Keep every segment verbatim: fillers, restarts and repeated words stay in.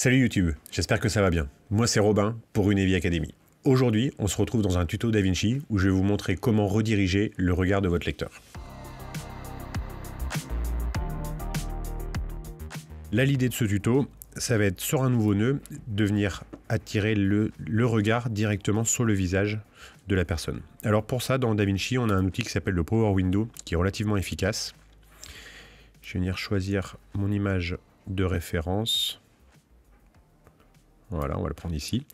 Salut YouTube, j'espère que ça va bien. Moi c'est Robin pour UNEVI Academy. Aujourd'hui, on se retrouve dans un tuto DaVinci où je vais vous montrer comment rediriger le regard de votre lecteur. Là, l'idée de ce tuto, ça va être sur un nouveau nœud, de venir attirer le, le regard directement sur le visage de la personne. Alors pour ça, dans DaVinci, on a un outil qui s'appelle le Power Window, qui est relativement efficace. Je vais venir choisir mon image de référence. Voilà, on va le prendre ici.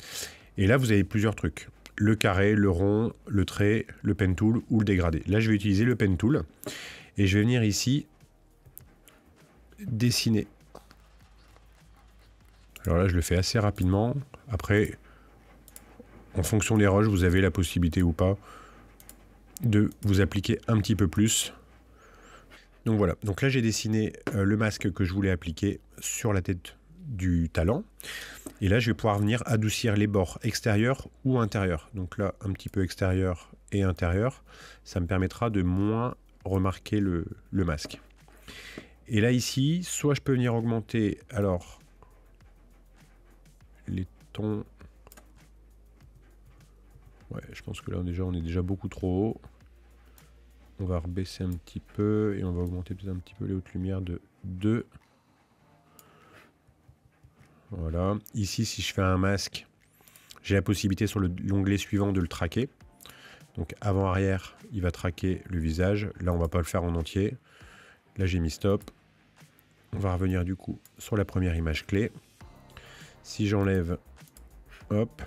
Et là, vous avez plusieurs trucs. Le carré, le rond, le trait, le pen tool ou le dégradé. Là, je vais utiliser le pen tool. Et je vais venir ici dessiner. Alors là, je le fais assez rapidement. Après, en fonction des rushs, vous avez la possibilité ou pas de vous appliquer un petit peu plus. Donc voilà. Donc là, j'ai dessiné le masque que je voulais appliquer sur la tête du talent, et là je vais pouvoir venir adoucir les bords extérieurs ou intérieurs. Donc là un petit peu extérieur et intérieur, ça me permettra de moins remarquer le, le masque. Et là ici, soit je peux venir augmenter alors les tons. Ouais, je pense que là déjà on est déjà beaucoup trop haut. On va rebaisser un petit peu et on va augmenter peut-être un petit peu les hautes lumières de deux. Voilà. Ici, si je fais un masque, j'ai la possibilité sur l'onglet suivant de le traquer. Donc avant-arrière, il va traquer le visage. Là, on ne va pas le faire en entier. Là, j'ai mis stop. On va revenir du coup sur la première image clé. Si j'enlève, hop.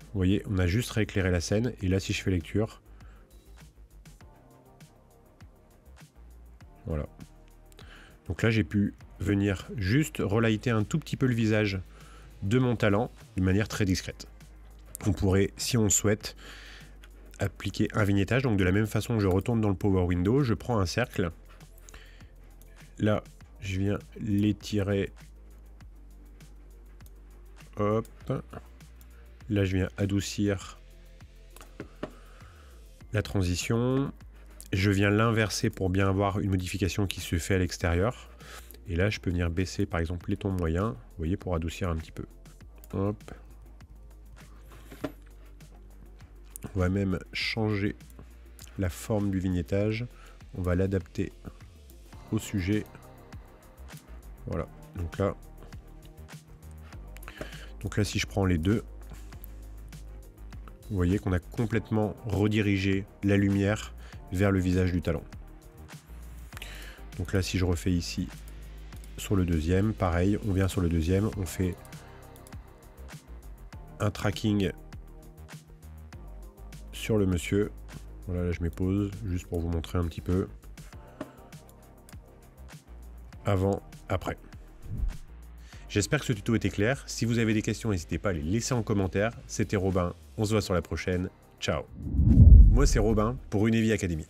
Vous voyez, on a juste rééclairé la scène. Et là, si je fais lecture, voilà. Donc là, j'ai pu venir juste relighter un tout petit peu le visage de mon talent d'une manière très discrète. On pourrait, si on souhaite, appliquer un vignettage. Donc de la même façon, je retourne dans le Power Window, je prends un cercle. Là, je viens l'étirer. Hop. Là, je viens adoucir la transition. Je viens l'inverser pour bien avoir une modification qui se fait à l'extérieur. Et là, je peux venir baisser, par exemple, les tons moyens, vous voyez, pour adoucir un petit peu. Hop. On va même changer la forme du vignettage. On va l'adapter au sujet. Voilà. Donc là, donc là, si je prends les deux, vous voyez qu'on a complètement redirigé la lumière vers le visage du talent. Donc là, si je refais ici, sur le deuxième, pareil, on vient sur le deuxième, on fait un tracking sur le monsieur. Voilà, là je m'épose juste pour vous montrer un petit peu avant, après. J'espère que ce tuto était clair. Si vous avez des questions, n'hésitez pas à les laisser en commentaire. C'était Robin, on se voit sur la prochaine. Ciao. Moi c'est Robin pour UNEVI Academy.